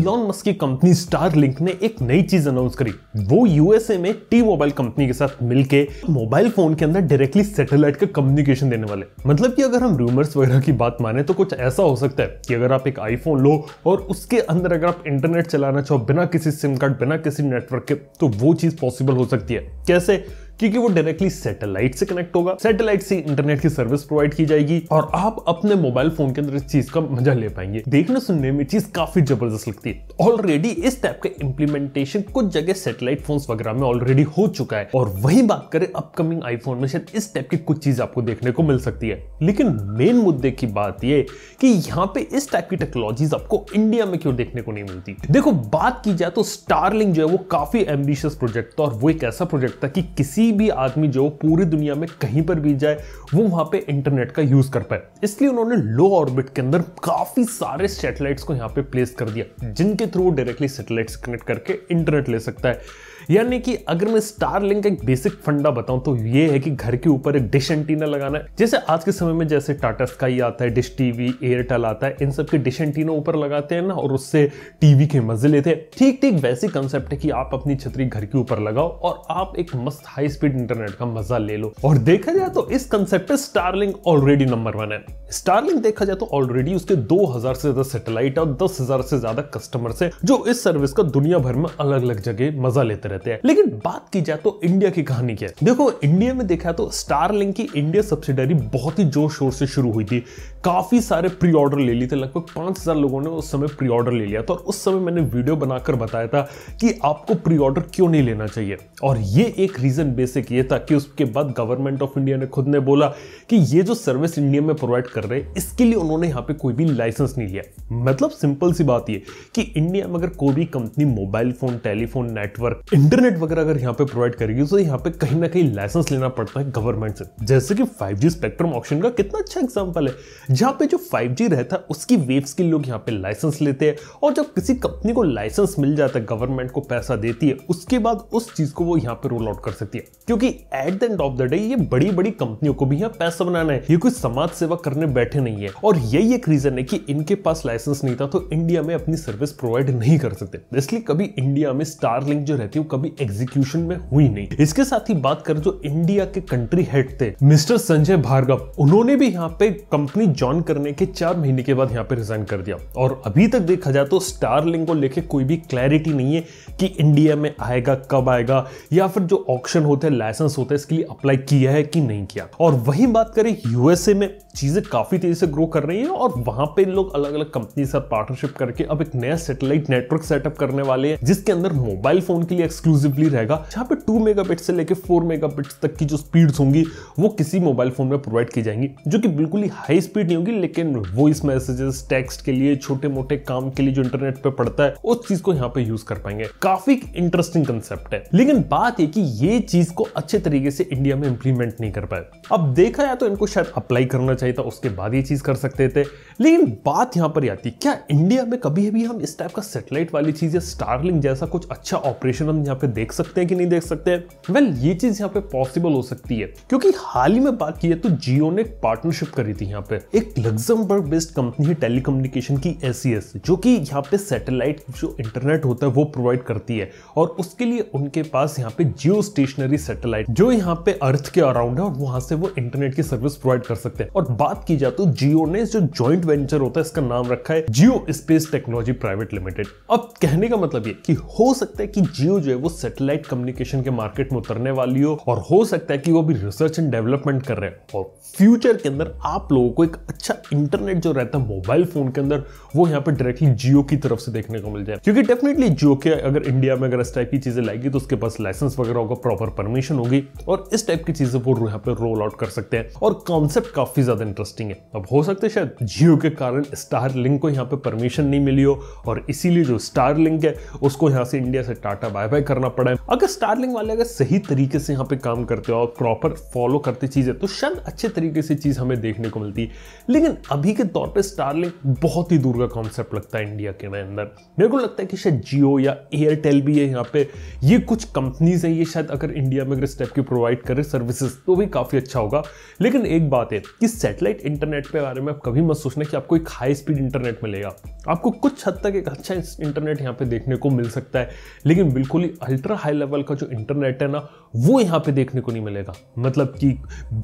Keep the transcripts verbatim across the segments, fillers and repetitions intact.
Elon Musk की company Starlink ने एक नई चीज अनाउंस करी। वो यूएसए में टी मोबाइल कंपनी के साथ मिलके मोबाइल फोन के अंदर डायरेक्टली सैटेलाइट का कम्युनिकेशन देने वाले। मतलब कि अगर हम रूमर्स वगैरह की बात माने तो कुछ ऐसा हो सकता है कि अगर आप एक आईफोन लो और उसके अंदर अगर आप इंटरनेट चलाना चाहो बिना किसी सिम कार्ड, बिना किसी नेटवर्क के, तो वो चीज पॉसिबल हो सकती है। कैसे? क्योंकि वो डायरेक्टली सैटेलाइट से कनेक्ट होगा, सैटेलाइट से इंटरनेट की सर्विस प्रोवाइड की जाएगी और आप अपने मोबाइल फोन के अंदर इस चीज का मजा ले पाएंगे। देखने सुनने में चीज काफी जबरदस्त लगती है। ऑलरेडी इस टाइप का इंप्लीमेंटेशन कुछ जगह सैटेलाइट फोन्स वगैरह में ऑलरेडी हो चुका है और वही बात करें अपकमिंग आईफोन में शायद इस टाइप की कुछ चीज आपको देखने को मिल सकती है। लेकिन मेन मुद्दे की बात यह कि यहाँ पे इस टाइप की टेक्नोलॉजीज आपको इंडिया में क्यों देखने को नहीं मिलती। देखो, बात की जाए तो स्टारलिंक जो है वो काफी एम्बिशियस प्रोजेक्ट था और वो एक ऐसा प्रोजेक्ट था कि किसी भी आदमी जो पूरी दुनिया में कहीं पर भी जाए वो वहां पे इंटरनेट का यूज कर पाए। इसलिए उन्होंने लो ऑर्बिट के अंदर काफी सारे सैटेलाइट्स को यहां पे प्लेस कर दिया जिनके थ्रू वो डायरेक्टली सैटेलाइट से कनेक्ट करके इंटरनेट ले सकता है। यानी कि अगर मैं स्टारलिंक का एक बेसिक फंडा बताऊं तो ये है कि घर के ऊपर एक डिश एंटीना लगाना है। जैसे आज के समय में जैसे टाटा स्काई आता है, डिश टीवी, एयरटेल आता है, इन सब के डिश एंटीना ऊपर लगाते हैं ना और उससे टीवी के मजे लेते हैं। ठीक ठीक वैसे कंसेप्ट है कि आप अपनी छतरी घर के ऊपर लगाओ और आप एक मस्त हाई स्पीड इंटरनेट का मजा ले लो। और देखा जाए तो इस कंसेप्ट पे स्टारलिंक ऑलरेडी नंबर वन है। स्टारलिंक देखा जाए तो ऑलरेडी उसके दो हजार से ज्यादा सैटेलाइट और दस हजार से ज्यादा कस्टमर्स है जो इस सर्विस का दुनिया भर में अलग अलग जगह मजा लेते हैं। लेकिन बात की जाए तो इंडिया की कहानी क्या है। देखो, इंडिया में देखा तो स्टारलिंक की इंडिया सब्सिडरी बहुत ही जोर शोर से शुरू हुई थी। काफी सारे प्री ऑर्डर ले लिए थे, लगभग पांच हजार लोगों ने उस समय प्री ऑर्डर ले लिया था और उस समय मैंने वीडियो बनाकर बताया था कि आपको प्री ऑर्डर क्यों नहीं लेना चाहिए। और ये एक रीजन बेसिक ये था कि उसके बाद गवर्नमेंट ऑफ इंडिया ने खुद ने बोला कि ये जो सर्विस इंडिया में प्रोवाइड कर रहे हैं इसके लिए उन्होंने यहाँ पे कोई भी लाइसेंस नहीं लिया। मतलब सिंपल सी बात यह कि इंडिया में अगर कोई भी company mobile phone, telephone network, internet वगैरह अगर यहाँ पे प्रोवाइड करेगी तो यहाँ पे कहीं ना कहीं लाइसेंस लेना पड़ता है गवर्नमेंट से। जैसे कि फाइव जी स्पेक्ट्रम ऑक्शन का कितना अच्छा एग्जांपल है जहाँ पे जो फाइव जी रहता है उसकी वेव्स के लोग यहाँ पे लाइसेंस लेते हैं और जब किसी कंपनी को लाइसेंस मिल जाता है, गवर्नमेंट को पैसा देती है, उसके बाद उस चीज को वो यहाँ पे रोल आउट कर सकती है। क्योंकि at the end of the day ये बड़ी बड़ी कंपनियों को भी यहाँ पैसा बनाना है, ये कोई समाज सेवा करने बैठे नहीं है। और यही एक रीजन है कि इनके पास लाइसेंस नहीं था तो इंडिया में अपनी सर्विस प्रोवाइड नहीं कर सकते। इसलिए कभी इंडिया में स्टारलिंक जो रहती है कभी एग्जीक्यूशन में हुई नहीं। इसके साथ ही बात करें जो इंडिया के कंट्री हेड थे मिस्टर संजय भार्गव, उन्होंने भी यहाँ पे कंपनी ज्वाइन करने के चार महीने के बाद यहाँ पे रिजाइन कर दिया। और अभी तक देखा जाए तो स्टारलिंक को लेके कोई भी क्लैरिटी नहीं है कि इंडिया में आएगा, कब आएगा, या फिर जो ऑक्शन होते हैं, लाइसेंस होता है, इसके लिए अप्लाई किया है कि नहीं किया। और वही बात करें यूएसए में चीजें काफी तेजी से ग्रो कर रही है और वहां पे लोग अलग अलग कंपनी के साथ पार्टनरशिप करके अब एक नया सैटेलाइट नेटवर्क सेटअप करने वाले हैं जिसके अंदर मोबाइल फोन के लिए एक्सक्लूसिवली रहेगा, जहां पे टू मेगाबिट से लेके फोर मेगाबिट तक की जो स्पीड्स होंगी वो किसी मोबाइल फोन में प्रोवाइड की जाएंगी, जो कि बिल्कुल ही हाई स्पीड नहीं होगी लेकिन वॉइस मैसेजेस, टेक्स्ट के लिए, छोटे मोटे काम के लिए जो इंटरनेट पे पड़ता है उस चीज को यहाँ पे यूज कर पाएंगे। काफी इंटरेस्टिंग कंसेप्ट है। लेकिन बात यह कि ये चीज को अच्छे तरीके से इंडिया में इंप्लीमेंट नहीं कर पाए। अब देखा जाए तो इनको शायद अप्लाई करना चाहिए था, उसके बाद ये चीज कर सकते थे। लेकिन बात यहाँ पर आती है क्या इंडिया में कभी भी हम इस टाइप का सैटेलाइट वाली चीज या स्टारलिंक जैसा कुछ अच्छा ऑपरेशन हम यहाँ पे देख सकते हैं कि नहीं देख सकते हैं। वेल, ये चीज यहाँ पे पॉसिबल हो सकती है क्योंकि हाल ही में बात की है तो जियो ने पार्टनरशिप करी थी यहाँ पे। एक लग्जमबर्ग बेस्ड कंपनी है टेलीकम्युनिकेशन की एस ई एस, जो कि यहाँ पे सैटेलाइट जो इंटरनेट होता है वो प्रोवाइड करती है और उसके लिए उनके पास यहाँ पे जियो स्टेशनरी सैटेलाइट जो यहाँ पे अर्थ के अराउंड है और वहां से वो इंटरनेट की सर्विस प्रोवाइड कर सकते हैं। और बात की जाए तो जियो ने जो ज्वाइंट वेंचर होता है इसका नाम रखा है Jio space technology private limited. अब कहने का मतलब ये कि हो सकता है कि जियो जो है वो सैटेलाइट कम्युनिकेशन के मार्केट में उतरने वाली हो और हो सकता है कि वो भी रिसर्च एंड डेवलपमेंट कर रहे हैं और फ्यूचर के अंदर आप लोगों को एक अच्छा इंटरनेट जो रहता है मोबाइल फोन के अंदर वो यहाँ पे डायरेक्टली जियो की तरफ से देखने को मिल जाए। क्योंकि डेफिनेटली जियो के अगर इंडिया में अगर इस टाइप की चीजें लाएगी तो उसके पास लाइसेंस वगैरह होगा, प्रॉपर परमिशन होगी और इस टाइप की चीजें वो यहाँ पे रोल आउट कर सकते हैं। और कॉन्सेप्ट काफी ज्यादा इंटरेस्टिंग है। अब हो सकता है शायद जियो के कारण स्टारलिंक को यहाँ पे परमिशन नहीं मिली हो और इसीलिए जो स्टारलिंक है उसको यहाँ से इंडिया से टाटा बाय बाय करना पड़ा है। अगर स्टारलिंक वाले अगर सही तरीके से यहाँ पे काम करते हो और प्रॉपर फॉलो करते चीजें तो शायद अच्छे तरीके से चीज हमें देखने को मिलती है। लेकिन अभी के तौर पे स्टारलिंक बहुत ही दूर का कॉन्सेप्ट लगता है इंडिया के अंदर। मेरे को लगता है कि शायद जियो या एयरटेल भी है यहाँ पे, ये कुछ कंपनीज है, ये शायद अगर इंडिया में अगर इस टाइप की प्रोवाइड करे सर्विसेज तो भी काफी अच्छा होगा। लेकिन एक बात है कि सैटेलाइट इंटरनेट के बारे में आप कभी मत सोचना कि आपको एक हाई स्पीड इंटरनेट मिलेगा। आपको कुछ हद तक एक अच्छा इंटरनेट यहाँ पे देखने को मिल सकता है, लेकिन बिल्कुल ही अल्ट्रा हाई लेवल का जो इंटरनेट है ना वो यहाँ पे देखने को नहीं मिलेगा। मतलब कि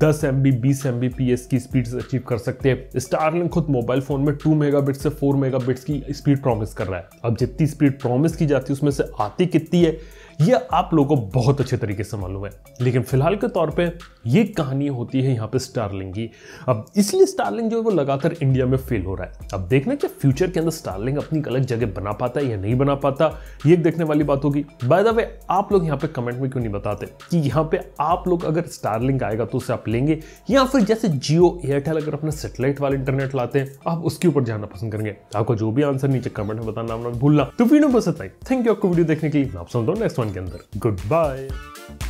दस एम बी, बीस एम बी पी एस की स्पीड्स अचीव कर सकते हैं। स्टारलिंक खुद मोबाइल फ़ोन में दो मेगाबिट से चार मेगाबिट्स की स्पीड प्रॉमिस कर रहा है। अब जितनी स्पीड प्रॉमिस की जाती है उसमें से आती कितनी है ये आप लोगों को बहुत अच्छे तरीके से मालूम है, लेकिन फिलहाल के तौर पे ये कहानी होती है यहाँ पे स्टारलिंक की। अब इसलिए स्टारलिंक जो है वो लगातार इंडिया में फेल हो रहा है। अब देखना कि फ्यूचर के अंदर स्टारलिंक अपनी अलग जगह बना पाता है या नहीं बना पाता, ये देखने वाली बात होगी। बाय द वे आप लोग यहाँ पे कमेंट में क्यों नहीं बताते कि यहाँ पे आप लोग अगर स्टारलिंक आएगा तो उसे आप लेंगे, या फिर जैसे जियो एयरटेल अगर अपना सेटेलाइट वाले इंटरनेट लाते हैं आप उसके ऊपर जाना पसंद करेंगे। आपको जो भी आंसर नीचे कमेंट में बताना भूलना। तो वीडियो बस इतना ही, थैंक यू आपको वीडियो देखने के लिए, आप सुन दो नेक्स्ट वन के अंदर। Good bye.